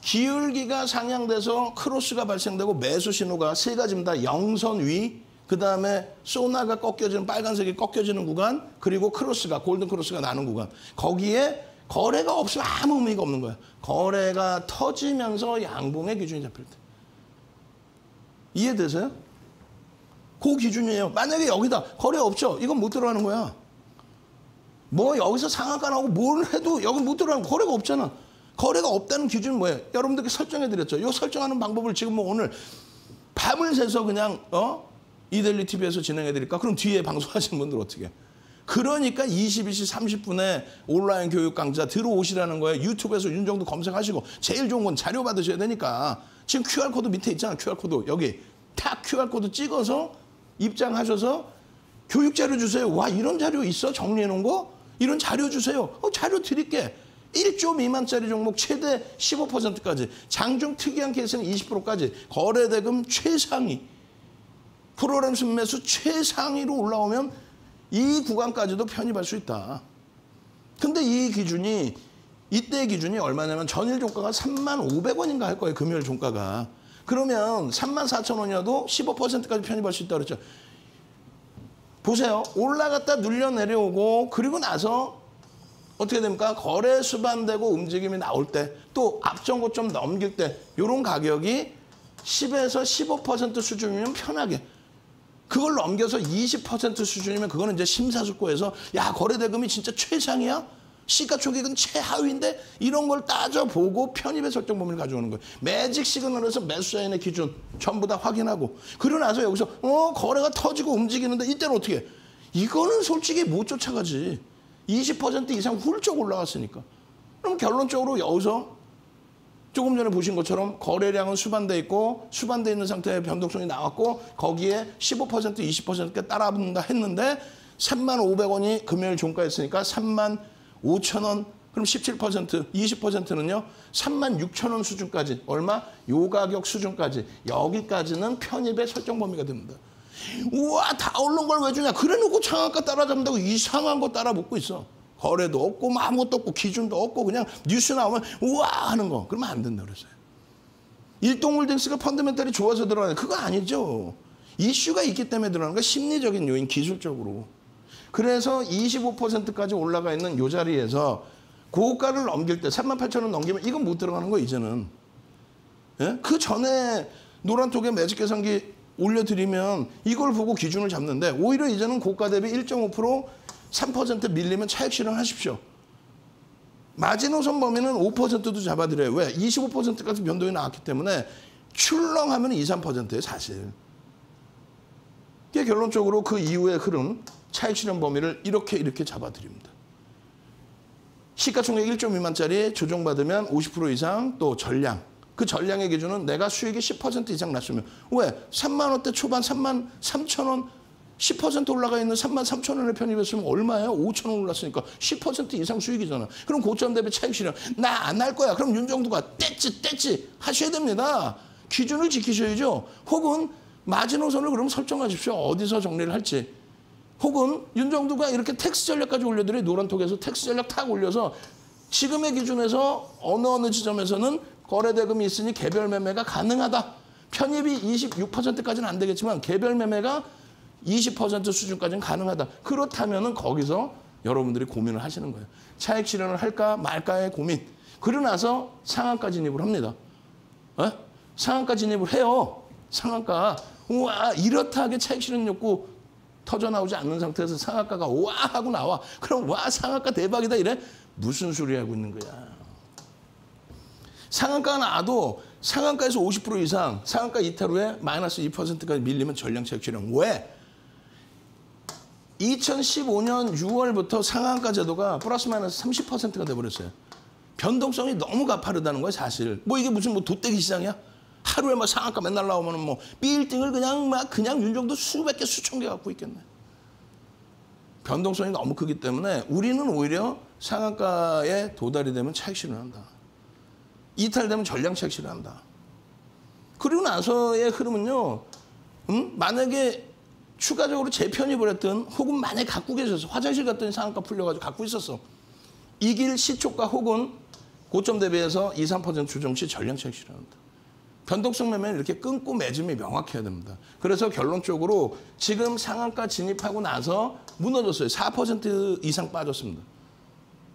기울기가 상향돼서 크로스가 발생되고 매수 신호가 세 가지입니다. 영선 위, 그다음에 소나가 꺾여지는 빨간색이 꺾여지는 구간, 그리고 크로스가 골든 크로스가 나는 구간. 거기에 거래가 없으면 아무 의미가 없는 거야. 거래가 터지면서 양봉의 기준이 잡힐 때. 이해되세요? 그 기준이에요. 만약에 여기다 거래 없죠? 이건 못 들어가는 거야. 뭐 여기서 상한가 나오고 뭘 해도 여기 못 들어가는 거래가 없잖아. 거래가 없다는 기준은 뭐예요? 여러분들께 설정해드렸죠. 이 설정하는 방법을 지금 뭐 오늘 밤을 새서 그냥 이데일리 TV에서 진행해드릴까? 그럼 뒤에 방송하시는 분들 어떻게 해? 그러니까 22시 30분에 온라인 교육 강좌 들어오시라는 거예요. 유튜브에서 윤정두 검색하시고 제일 좋은 건 자료 받으셔야 되니까. 지금 QR코드 밑에 있잖아. QR코드 여기 딱 QR코드 찍어서 입장하셔서 교육 자료 주세요. 와 이런 자료 있어? 정리해놓은 거? 이런 자료 주세요. 자료 드릴게. 1조 미만짜리 종목 최대 15%까지, 장중 특이한 케이스는 20%까지, 거래대금 최상위, 프로그램 순매수 최상위로 올라오면 이 구간까지도 편입할 수 있다. 근데 이 기준이, 이때의 기준이 얼마냐면 전일 종가가 35,000원인가 할 거예요. 금요일 종가가. 그러면 34,000원이어도 15%까지 편입할 수 있다 그랬죠. 보세요. 올라갔다 눌려 내려오고 그리고 나서 어떻게 됩니까? 거래 수반되고 움직임이 나올 때, 또 앞전고 좀 넘길 때 이런 가격이 10에서 15% 수준이면 편하게, 그걸 넘겨서 20% 수준이면 그거는 이제 심사숙고해서 야 거래대금이 진짜 최상이야? 시가총액은 최하위인데? 이런 걸 따져보고 편입의 설정 범위를 가져오는 거예요. 매직 시그널에서 매수 사인의 기준 전부 다 확인하고 그러고 나서 여기서 거래가 터지고 움직이는데 이때는 어떻게 해? 이거는 솔직히 못 쫓아가지. 20% 이상 훌쩍 올라갔으니까. 그럼 결론적으로 여기서 조금 전에 보신 것처럼 거래량은 수반돼 있고 수반돼 있는 상태에 변동성이 나왔고 거기에 15%, 20%가 따라붙는다 했는데 35,000원이 금요일 종가였으니까 35,000원. 그럼 17%, 20%는요. 36,000원 수준까지. 얼마? 요 가격 수준까지. 여기까지는 편입의 설정 범위가 됩니다. 우와 다 오른 걸 왜 주냐. 그래놓고 창학가 따라잡는다고 이상한 거 따라붙고 있어. 거래도 없고 뭐 아무것도 없고 기준도 없고 그냥 뉴스 나오면 우와 하는 거. 그러면 안 된다 그랬어요. 일동홀딩스가 펀더멘털이 좋아서 들어가는 그거 아니죠. 이슈가 있기 때문에 들어가는 거, 심리적인 요인, 기술적으로. 그래서 25%까지 올라가 있는 요 자리에서 고가를 넘길 때 38,000원 넘기면 이건 못 들어가는 거 이제는. 예? 그 전에 노란톡에 매직 계산기 올려드리면 이걸 보고 기준을 잡는데 오히려 이제는 고가 대비 1.5%, 3% 밀리면 차익 실현하십시오. 마지노선 범위는 5%도 잡아드려요. 왜? 25%까지 변동이 나왔기 때문에 출렁하면 2, 3%예요, 사실. 결론적으로 그 이후의 흐름, 차익 실현 범위를 이렇게 잡아드립니다. 시가총액 1조 미만짜리 조정받으면 50% 이상 또 전량. 그 전량의 기준은 내가 수익이 10% 이상 났으면. 왜? 3만 원대 초반 3만 3천 원, 10% 올라가 있는 3만 3천 원에 편입했으면 얼마예요? 5천 원 올랐으니까 10% 이상 수익이잖아. 그럼 고점 대비 차익 실현. 나 안 할 거야. 그럼 윤정두가 떼찌 하셔야 됩니다. 기준을 지키셔야죠. 혹은 마지노선을 그럼 설정하십시오. 어디서 정리를 할지. 혹은 윤정두가 이렇게 텍스 전략까지 올려드려 노란톡에서 텍스 전략 탁 올려서 지금의 기준에서 어느 지점에서는 거래대금이 있으니 개별 매매가 가능하다. 편입이 26%까지는 안 되겠지만 개별 매매가 20% 수준까지는 가능하다. 그렇다면은 거기서 여러분들이 고민을 하시는 거예요. 차익 실현을 할까 말까의 고민. 그러고 나서 상한가 진입을 합니다. 에? 상한가 진입을 해요. 상한가. 우와, 이렇다하게 차익 실현 욕구 터져나오지 않는 상태에서 상한가가 와 하고 나와. 그럼 와 상한가 대박이다 이래. 무슨 소리 하고 있는 거야. 상한가가 나와도 상한가에서 50% 이상 상한가 이탈 후에 마이너스 2%까지 밀리면 전량 차익 실현. 왜? 2015년 6월부터 상한가 제도가 플러스 마이너스 30%가 돼버렸어요. 변동성이 너무 가파르다는 거예요, 사실. 뭐 이게 무슨 뭐 돗대기 시장이야? 하루에 막 상한가 맨날 나오면 뭐 빌딩을 그냥 윤정두 수백 개 수천 개 갖고 있겠네. 변동성이 너무 크기 때문에 우리는 오히려 상한가에 도달이 되면 차익 실현한다. 이탈되면 전량 차익 실현한다. 그리고 나서의 흐름은요. 만약에 추가적으로 재편입을 했든 혹은 만약에 갖고 계셔서 화장실 갔더니 상한가 풀려가지고 갖고 있었어. 이길 시초가 혹은 고점 대비해서 2, 3% 조정 시 전량 차익 실현한다. 변동성 매매는 이렇게 끊고 매짐이 명확해야 됩니다. 그래서 결론적으로 지금 상한가 진입하고 나서 무너졌어요. 4% 이상 빠졌습니다.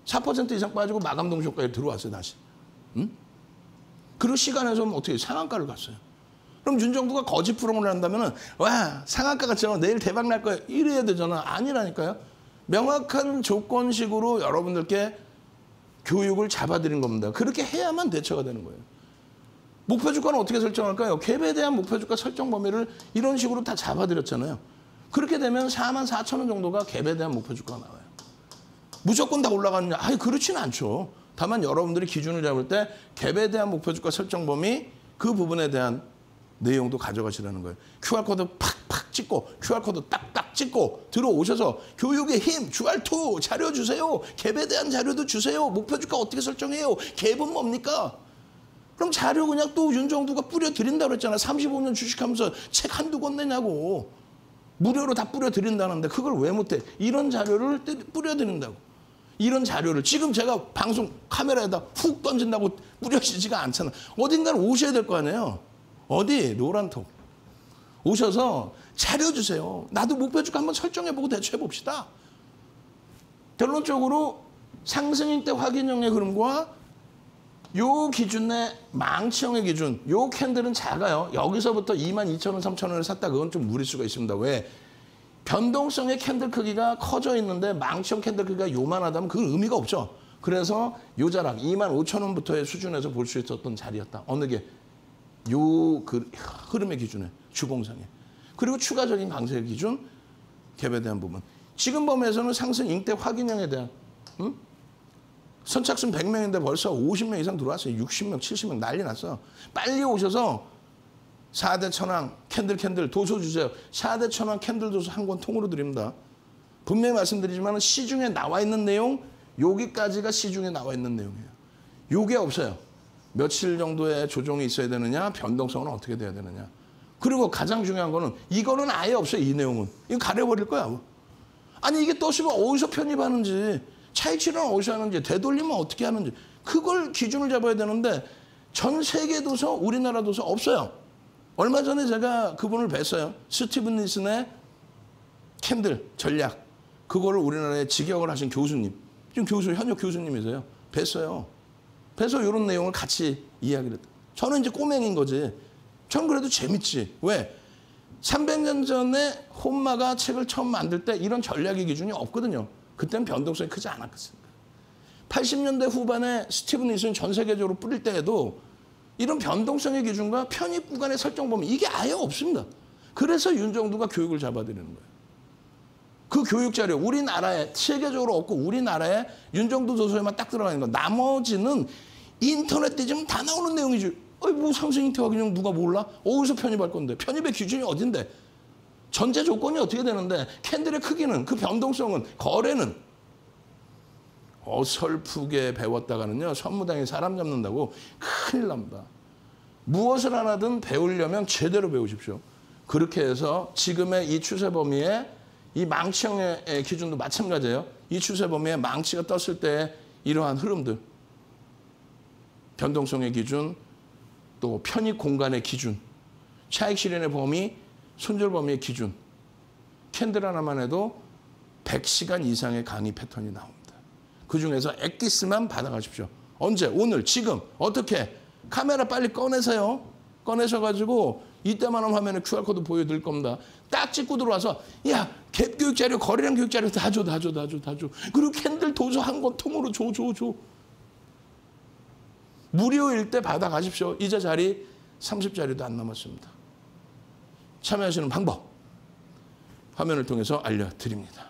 4% 이상 빠지고 마감동시효과에 들어왔어요, 다시. 그 시간에서 어떻게 상한가를 갔어요. 그럼 윤정두가 거짓 프로그램을 한다면 와, 상한가 갔죠. 내일 대박 날 거예요. 이래야 되잖아. 아니라니까요. 명확한 조건식으로 여러분들께 교육을 잡아드린 겁니다. 그렇게 해야만 대처가 되는 거예요. 목표 주가는 어떻게 설정할까요? 갭에 대한 목표 주가 설정 범위를 이런 식으로 다 잡아드렸잖아요. 그렇게 되면 4만 4천 원 정도가 갭에 대한 목표 주가가 나와요. 무조건 다 올라가느냐? 아니, 그렇지는 않죠. 다만 여러분들이 기준을 잡을 때 갭에 대한 목표 주가 설정 범위 그 부분에 대한 내용도 가져가시라는 거예요. QR코드 팍팍 찍고 QR코드 딱딱 찍고 들어오셔서 교육의 힘, QR2 자료 주세요. 갭에 대한 자료도 주세요. 목표 주가 어떻게 설정해요? 갭은 뭡니까? 그럼 자료 그냥 또 윤정두가 뿌려드린다고 했잖아. 35년 주식하면서 책 한두 권 내냐고. 무료로 다 뿌려드린다는데 그걸 왜 못해. 이런 자료를 뿌려드린다고. 이런 자료를 지금 제가 방송 카메라에다 훅 던진다고 뿌려지지가 않잖아. 어딘가를 오셔야 될 거 아니에요. 어디? 노란톡. 오셔서 자료 주세요. 나도 목표 주가 한번 설정해보고 대처해봅시다. 결론적으로 상승일 때 확인형의 흐름과 요 기준의 망치형의 기준, 요 캔들은 작아요. 여기서부터 22,000원, 3,000원을 샀다. 그건 좀 무리수가 있습니다. 왜? 변동성의 캔들 크기가 커져 있는데 망치형 캔들 크기가 요만하다면 그 의미가 없죠. 그래서 요 자락, 25,000원부터의 수준에서 볼 수 있었던 자리였다. 어느 게? 요 흐름의 기준에, 주봉상에. 그리고 추가적인 강세의 기준, 갭에 대한 부분. 지금 범위에서는 상승 잉대 확인형에 대한, 선착순 100명인데 벌써 50명 이상 들어왔어요. 60명, 70명 난리 났어. 빨리 오셔서 4대 천왕 캔들 도서 주세요. 4대 천왕 캔들 도서 한 권 통으로 드립니다. 분명히 말씀드리지만 시중에 나와 있는 내용 여기까지가 시중에 나와 있는 내용이에요. 요게 없어요. 며칠 정도의 조정이 있어야 되느냐, 변동성은 어떻게 돼야 되느냐. 그리고 가장 중요한 거는 이거는 아예 없어요. 이 내용은. 이거 가려버릴 거야. 아니 이게 떴으면 어디서 편입하는지. 차익 실현 어디서 하는지, 되돌리면 어떻게 하는지 그걸 기준을 잡아야 되는데 전 세계 도서, 우리나라 도서 없어요. 얼마 전에 제가 그분을 뵀어요. 스티븐 니슨의 캔들 전략 그거를 우리나라에 직역을 하신 교수님. 지금 현역 교수님이세요. 뵀어요. 뵈서 이런 내용을 같이 이야기를 했다. 저는 이제 꼬맹인 거지. 전 그래도 재밌지. 왜? 300년 전에 혼마가 책을 처음 만들 때 이런 전략의 기준이 없거든요. 그때는 변동성이 크지 않았겠습니까? 80년대 후반에 스티븐 닐슨이 전 세계적으로 뿌릴 때에도 이런 변동성의 기준과 편입 구간의 설정 범위 이게 아예 없습니다. 그래서 윤정두가 교육을 잡아들이는 거예요. 그 교육 자료 우리나라에 세계적으로 없고 우리나라에 윤정두 도서에만 딱 들어가는 거. 나머지는 인터넷 띠지면 다 나오는 내용이지. 어이 뭐 상승인태와 균형 누가 몰라? 어디서 편입할 건데? 편입의 기준이 어딘데? 전제 조건이 어떻게 되는데? 캔들의 크기는, 그 변동성은, 거래는. 어설프게 배웠다가는요. 선무당에 사람 잡는다고 큰일 납니다. 무엇을 하나든 배우려면 제대로 배우십시오. 그렇게 해서 지금의 이 추세 범위에 이 망치형의 기준도 마찬가지예요. 이 추세 범위에 망치가 떴을 때의 이러한 흐름들. 변동성의 기준, 또 편입 공간의 기준, 차익 실현의 범위, 손절 범위의 기준. 캔들 하나만 해도 100시간 이상의 강의 패턴이 나옵니다. 그중에서 엑기스만 받아가십시오. 언제? 오늘, 지금. 어떻게? 카메라 빨리 꺼내세요. 꺼내셔가지고 이때만한 화면에 QR코드 보여드릴 겁니다. 딱 찍고 들어와서 야, 갭 교육 자료, 거래량 교육 자료 다 줘. 그리고 캔들 도서 한 권 통으로 줘. 무료일 때 받아가십시오. 이제 자리 30자리도 안 남았습니다. 참여하시는 방법, 화면을 통해서 알려드립니다.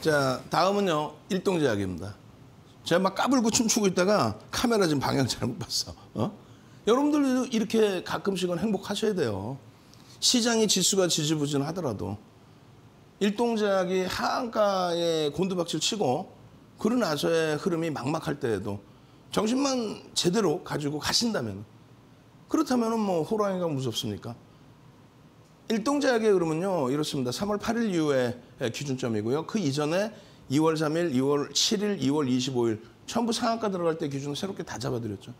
자, 다음은요. 일동제약입니다. 제가 막 까불고 춤추고 있다가 카메라 지금 방향 잘못 봤어. 여러분들도 이렇게 가끔씩은 행복하셔야 돼요. 시장의 지수가 지지부진하더라도 일동제약이 하한가에 곤두박질 치고 그러나서의 흐름이 막막할 때에도 정신만 제대로 가지고 가신다면, 그렇다면 뭐 호랑이가 무섭습니까? 일동제약의 흐름은요, 이렇습니다. 3월 8일 이후에 기준점이고요. 그 이전에 2월 3일, 2월 7일, 2월 25일 전부 상한가 들어갈 때 기준을 새롭게 다 잡아드렸죠.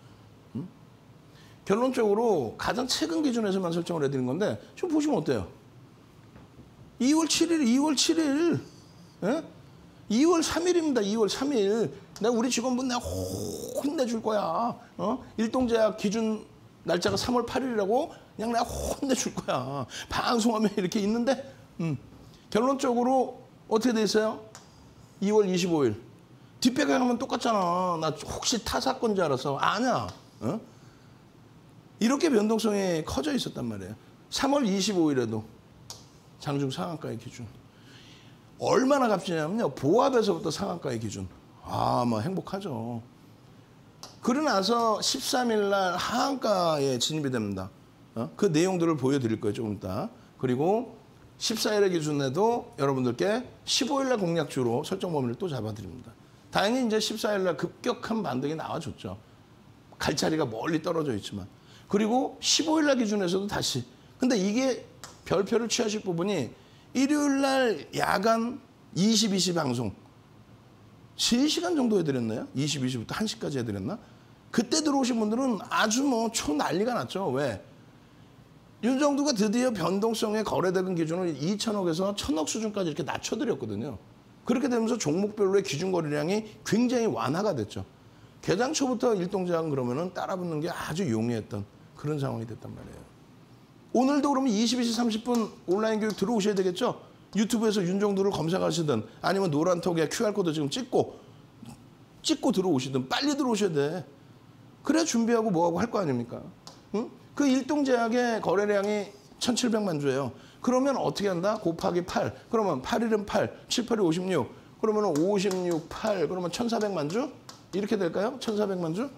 결론적으로 가장 최근 기준에서만 설정을 해드린 건데 지금 보시면 어때요? 2월 7일, 예? 2월 3일입니다. 2월 3일. 내가 우리 직원분 내가 혼내줄 거야. 일동제약 기준 날짜가 3월 8일이라고 그냥 내가 혼내줄 거야. 방송하면 이렇게 있는데 결론적으로 어떻게 돼 있어요? 2월 25일. 뒷배경하면 똑같잖아. 나 혹시 타사건지 알아서. 아냐. 어? 이렇게 변동성이 커져 있었단 말이에요. 3월 25일에도 장중 상한가의 기준. 얼마나 값지냐면요. 보합에서부터 상한가의 기준. 아, 뭐 행복하죠. 그러고 나서 13일 날 하한가에 진입이 됩니다. 그 내용들을 보여드릴 거예요, 조금 이따. 그리고 14일의 기준에도 여러분들께 15일날 공략주로 설정 범위를 또 잡아드립니다. 다행히 이제 14일날 급격한 반등이 나와줬죠. 갈 자리가 멀리 떨어져 있지만. 그리고 15일날 기준에서도 다시. 근데 이게 별표를 취하실 부분이 일요일날 야간 20-20 방송. 3시간 정도 해드렸나요? 20-20부터 1시까지 해드렸나? 그때 들어오신 분들은 아주 뭐 초 난리가 났죠. 왜? 윤정두가 드디어 변동성의 거래대금 기준을 2천억에서 1천억 수준까지 이렇게 낮춰드렸거든요. 그렇게 되면서 종목별로의 기준 거래량이 굉장히 완화가 됐죠. 개장 초부터 일동제약은 그러면은 따라붙는 게 아주 용이했던 그런 상황이 됐단 말이에요. 오늘도 그러면 20-20, 30분 온라인 교육 들어오셔야 되겠죠? 유튜브에서 윤정두를 검색하시든 아니면 노란톡에 QR코드 지금 찍고 들어오시든 빨리 들어오셔야 돼. 그래 준비하고 뭐하고 할 거 아닙니까? 응? 그 일동제약의 거래량이 1,700만 주예요. 그러면 어떻게 한다? 곱하기 8. 그러면 8일은 8, 7, 8이 56. 그러면 56, 8. 그러면 1,400만 주? 이렇게 될까요? 1,400만 주?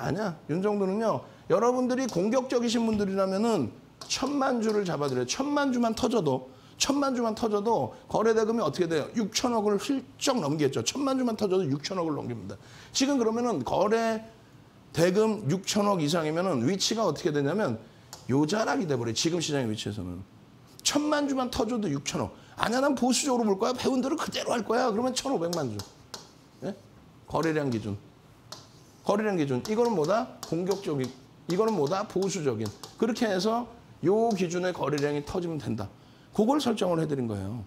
아니야. 윤정두는요. 여러분들이 공격적이신 분들이라면은 1000만 주를 잡아드려요. 1000만 주만 터져도. 1000만 주만 터져도 거래대금이 어떻게 돼요? 6000억을 훌쩍 넘기겠죠. 1000만 주만 터져도 6000억을 넘깁니다. 지금 그러면은 거래대금 6000억 이상이면은 위치가 어떻게 되냐면 요자락이 돼버려요. 지금 시장의 위치에서는. 1000만 주만 터져도 6000억. 아니야, 난 보수적으로 볼 거야. 배운 대로 그대로 할 거야. 그러면 1500만 주. 예? 거래량 기준. 거래량 기준. 이거는 뭐다? 공격적인. 이거는 뭐다? 보수적인. 그렇게 해서 요 기준의 거래량이 터지면 된다. 그걸 설정을 해드린 거예요.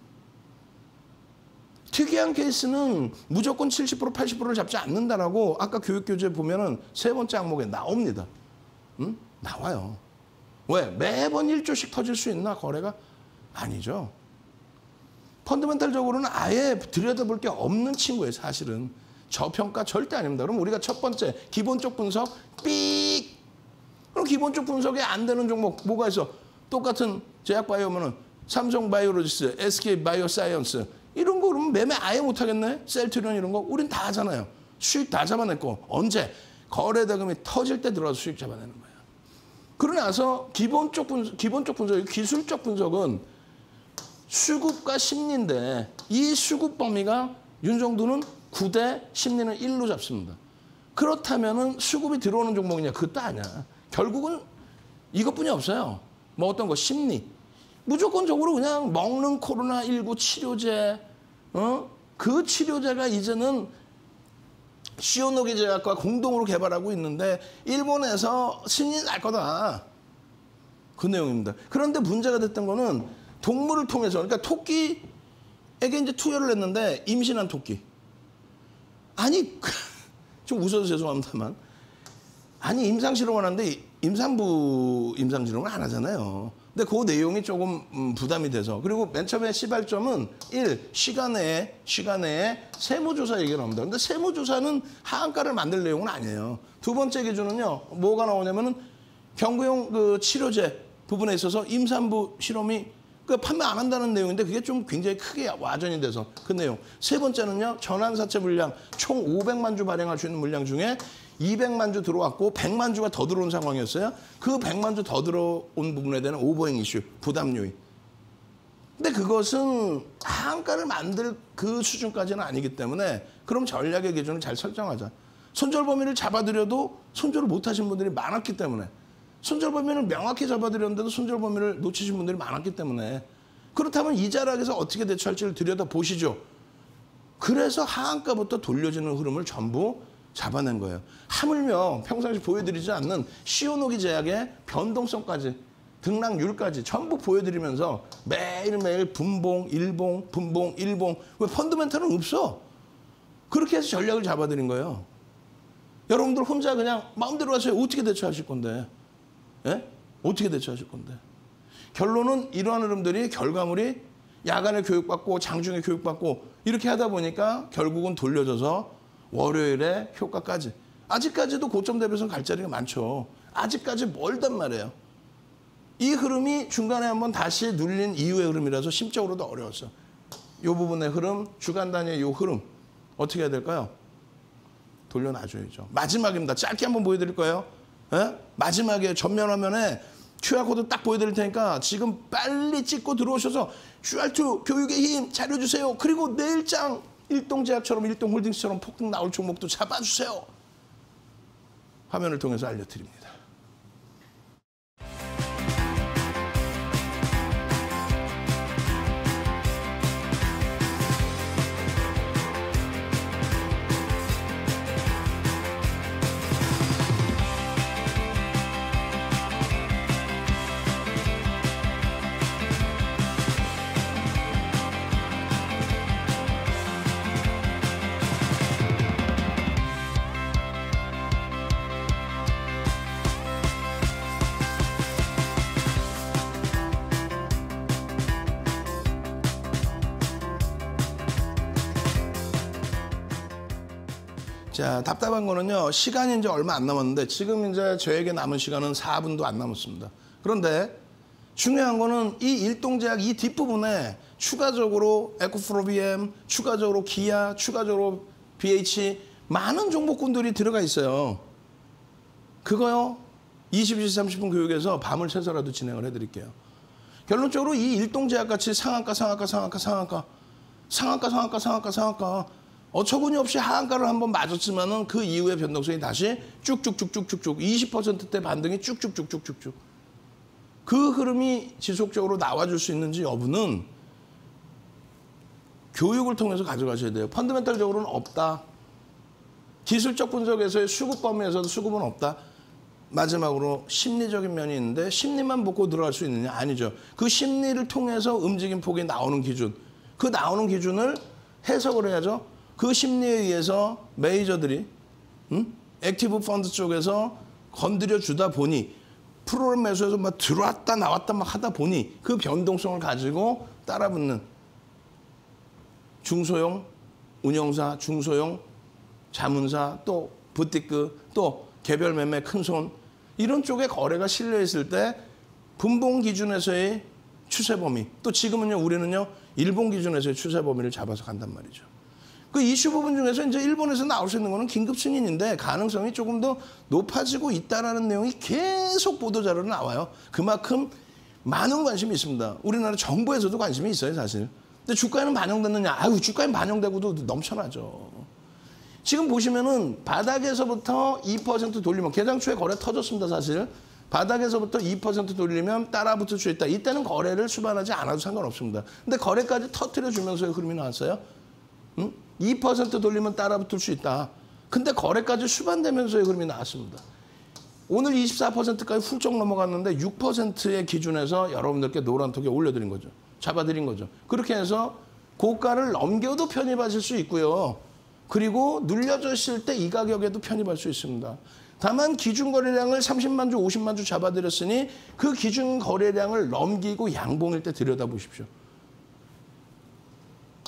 특이한 케이스는 무조건 70%, 80%를 잡지 않는다라고 아까 교육교재 보면은 세 번째 항목에 나옵니다. 응? 나와요. 왜? 매번 1조씩 터질 수 있나? 거래가? 아니죠. 펀드멘탈적으로는 아예 들여다볼 게 없는 친구예요. 사실은. 저평가 절대 아닙니다. 그럼 우리가 첫 번째 기본적 분석 삑. 그럼 기본적 분석에 안 되는 종목 뭐가 있어? 똑같은 제약바이오면은 삼성바이오로직스, SK바이오사이언스 이런 거 그러면 매매 아예 못하겠네? 셀트리온 이런 거? 우린 다 하잖아요. 수익 다 잡아냈고. 언제? 거래대금이 터질 때 들어와서 수익 잡아내는 거예요. 그러고 나서 기본적 분석, 기술적 분석은 수급과 심리인데 이 수급 범위가 윤정두는 9대 심리는 1로 잡습니다. 그렇다면 수급이 들어오는 종목이냐? 그것도 아니야. 결국은 이것뿐이 없어요. 뭐 어떤 거? 심리. 무조건적으로 그냥 먹는 코로나19 치료제, 그 치료제가 이제는 시오노기 제약과 공동으로 개발하고 있는데 일본에서 승인이 날 거다. 그 내용입니다. 그런데 문제가 됐던 거는 동물을 통해서, 그러니까 토끼에게 이제 투여를 했는데 임신한 토끼. 아니, 좀 웃어서 죄송합니다만. 아니, 임상실험을 하는데 임산부 임상실험을 안 하잖아요. 근데 그 내용이 조금 부담이 돼서. 그리고 맨 처음에 시발점은 1. 시간에 세무조사 얘기가 나옵니다. 근데 세무조사는 하한가를 만들 내용은 아니에요. 두 번째 기준은요. 뭐가 나오냐면은 경구용 그 치료제 부분에 있어서 임산부 실험이 그 판매 안 한다는 내용인데 그게 좀 굉장히 크게 와전이 돼서 그 내용. 세 번째는요. 전환사채 물량 총 500만 주 발행할 수 있는 물량 중에 200만 주 들어왔고 100만 주가 더 들어온 상황이었어요. 그 100만 주 더 들어온 부분에 대한 오버행 이슈, 부담 요인. 근데 그것은 한가를 만들 그 수준까지는 아니기 때문에 그럼 전략의 기준을 잘 설정하자. 손절 범위를 잡아들여도 손절을 못하신 분들이 많았기 때문에 손절 범위를 명확히 잡아들였는데도 손절 범위를 놓치신 분들이 많았기 때문에 그렇다면 이 자락에서 어떻게 대처할지를 들여다보시죠. 그래서 하한가부터 돌려지는 흐름을 전부 잡아낸 거예요. 하물며 평상시 보여드리지 않는 시오노기 제약의 변동성까지 등락률까지 전부 보여드리면서 매일매일 분봉, 일봉, 분봉, 일봉. 왜 펀드멘탈은 없어? 그렇게 해서 전략을 잡아드린 거예요. 여러분들 혼자 그냥 마음대로 하세요. 어떻게 대처하실 건데? 예? 어떻게 대처하실 건데? 결론은 이러한 흐름들이 결과물이 야간에 교육받고 장중에 교육받고 이렇게 하다 보니까 결국은 돌려져서 월요일에 효과까지. 아직까지도 고점 대비해서는 갈 자리가 많죠. 아직까지 멀단 말이에요. 이 흐름이 중간에 한번 다시 눌린 이후의 흐름이라서 심적으로도 어려웠어요. 이 부분의 흐름, 주간 단위의 이 흐름 어떻게 해야 될까요? 돌려놔줘야죠. 마지막입니다. 짧게 한번 보여드릴 거예요. 예? 마지막에 전면 화면에 QR코드 딱 보여드릴 테니까 지금 빨리 찍고 들어오셔서 QR2 교육의 힘 잘해주세요. 그리고 내일장 일동제약처럼 일동홀딩스처럼 폭등 나올 종목도 잡아주세요. 화면을 통해서 알려드립니다. 자, 답답한 거는요. 시간이 이제 얼마 안 남았는데 지금 이제 저에게 남은 시간은 4분도 안 남았습니다. 그런데 중요한 거는 이 일동제약 이 뒷부분에 추가적으로 에코프로비엠, 추가적으로 기아, 추가적으로 BH 많은 종목군들이 들어가 있어요. 그거요. 20시 30분 교육에서 밤을 새서라도 진행을 해드릴게요. 결론적으로 이 일동제약같이 상한가 어처구니없이 하한가를 한번 맞았지만은 그 이후의 변동성이 다시 쭉쭉쭉쭉쭉쭉 20%대 반등이 쭉쭉쭉쭉쭉쭉 그 흐름이 지속적으로 나와줄 수 있는지 여부는 교육을 통해서 가져가셔야 돼요. 펀더멘탈적으로는 없다. 기술적 분석에서의 수급 범위에서도 수급은 없다. 마지막으로 심리적인 면이 있는데 심리만 보고 들어갈 수 있느냐? 아니죠. 그 심리를 통해서 움직임 폭이 나오는 기준, 그 나오는 기준을 해석을 해야죠. 그 심리에 의해서 메이저들이 액티브 펀드 쪽에서 건드려주다 보니 프로그램 매수에서 막 들어왔다 나왔다 막 하다 보니 그 변동성을 가지고 따라붙는 중소형 운영사, 중소형 자문사, 또 부티크, 또 개별 매매, 큰손 이런 쪽에 거래가 실려있을 때 분봉 기준에서의 추세 범위, 또 지금은요 우리는요 일본 기준에서의 추세 범위를 잡아서 간단 말이죠. 그 이슈 부분 중에서 이제 일본에서 나올 수 있는 거는 긴급 승인인데 가능성이 조금 더 높아지고 있다라는 내용이 계속 보도 자료로 나와요. 그만큼 많은 관심이 있습니다. 우리나라 정부에서도 관심이 있어요, 사실. 근데 주가에는 반영됐느냐? 아유, 주가에는 반영되고도 넘쳐나죠. 지금 보시면은 바닥에서부터 2% 돌리면 개장 초에 거래 터졌습니다, 사실. 바닥에서부터 2% 돌리면 따라붙을 수 있다. 이때는 거래를 수반하지 않아도 상관없습니다. 근데 거래까지 터뜨려주면서의 흐름이 나왔어요. 2% 돌리면 따라붙을 수 있다. 근데 거래까지 수반되면서의 흐름이 나왔습니다. 오늘 24%까지 훌쩍 넘어갔는데 6%의 기준에서 여러분들께 노란톡에 올려드린 거죠. 잡아드린 거죠. 그렇게 해서 고가를 넘겨도 편입하실 수 있고요. 그리고 눌려졌을 때 이 가격에도 편입할 수 있습니다. 다만 기준 거래량을 30만 주, 50만 주 잡아드렸으니 그 기준 거래량을 넘기고 양봉일 때 들여다보십시오.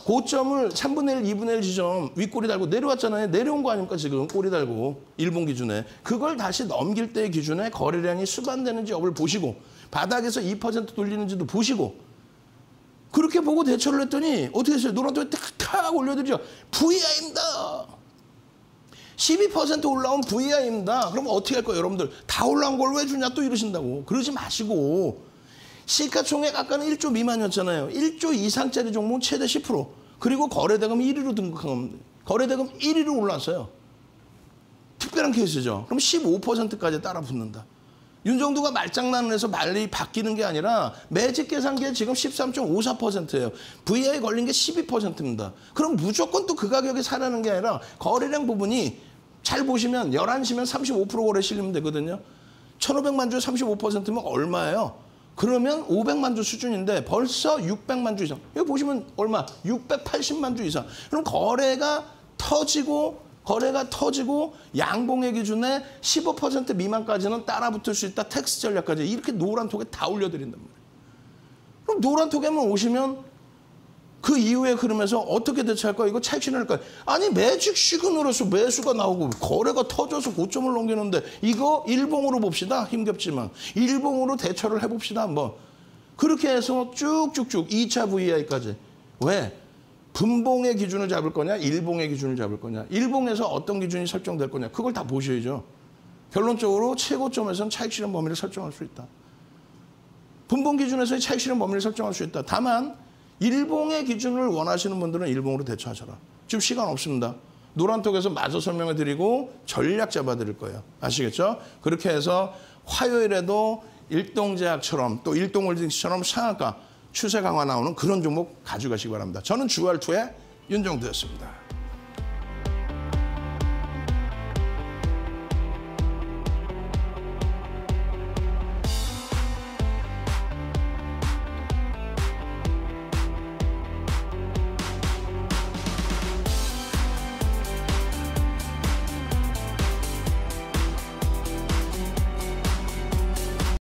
고점을 3분의 1, 2분의 1 지점 윗꼬리 달고 내려왔잖아요. 내려온 거 아닙니까 지금 꼬리 달고 일본 기준에. 그걸 다시 넘길 때의 기준에 거래량이 수반되는지 여부를 보시고 바닥에서 2% 돌리는지도 보시고 그렇게 보고 대처를 했더니 어떻게 했어요? 노란톡에 탁탁 올려드리죠. VI입니다. 12% 올라온 VI입니다. 그럼 어떻게 할 거예요? 여러분들 다 올라온 걸 왜 주냐 또 이러신다고. 그러지 마시고 시가총액 아까는 1조 미만이었잖아요. 1조 이상짜리 종목은 최대 10%. 그리고 거래대금 1위로 등극한 겁니다. 거래대금 1위로 올라왔어요. 특별한 케이스죠. 그럼 15%까지 따라 붙는다. 윤정두가 말장난을 해서 말이 바뀌는 게 아니라 매직 계산기에 지금 13.54%예요. VI 걸린 게 12%입니다. 그럼 무조건 또 그 가격에 사라는 게 아니라 거래량 부분이 잘 보시면 11시면 35% 거래 실리면 되거든요. 1,500만 주 35%면 얼마예요? 그러면 500만 주 수준인데 벌써 600만 주 이상. 여기 보시면 얼마? 680만 주 이상. 그럼 거래가 터지고 양봉의 기준에 15% 미만까지는 따라붙을 수 있다. 텍스 전략까지 이렇게 노란톡에 다 올려드린단 말이에요. 그럼 노란톡에만 오시면 그 이후의 흐름에서 어떻게 대처할 거야? 이거 차익실현할 거야? 아니 매직 시그널에서 매수가 나오고 거래가 터져서 고점을 넘기는데 이거 일봉으로 봅시다. 힘겹지만 일봉으로 대처를 해봅시다 한번. 그렇게 해서 쭉쭉쭉 2차 VI까지. 왜? 분봉의 기준을 잡을 거냐, 일봉의 기준을 잡을 거냐, 일봉에서 어떤 기준이 설정될 거냐, 그걸 다 보셔야죠. 결론적으로 최고점에서는 차익실현 범위를 설정할 수 있다. 분봉 기준에서의 차익실현 범위를 설정할 수 있다. 다만 일봉의 기준을 원하시는 분들은 일봉으로 대처하셔라. 지금 시간 없습니다. 노란톡에서 마저 설명해드리고 전략 잡아드릴 거예요. 아시겠죠? 그렇게 해서 화요일에도 일동제약처럼 또 일동홀딩스처럼 상한가 추세 강화 나오는 그런 종목 가져가시기 바랍니다. 저는 주알투의 윤정두였습니다.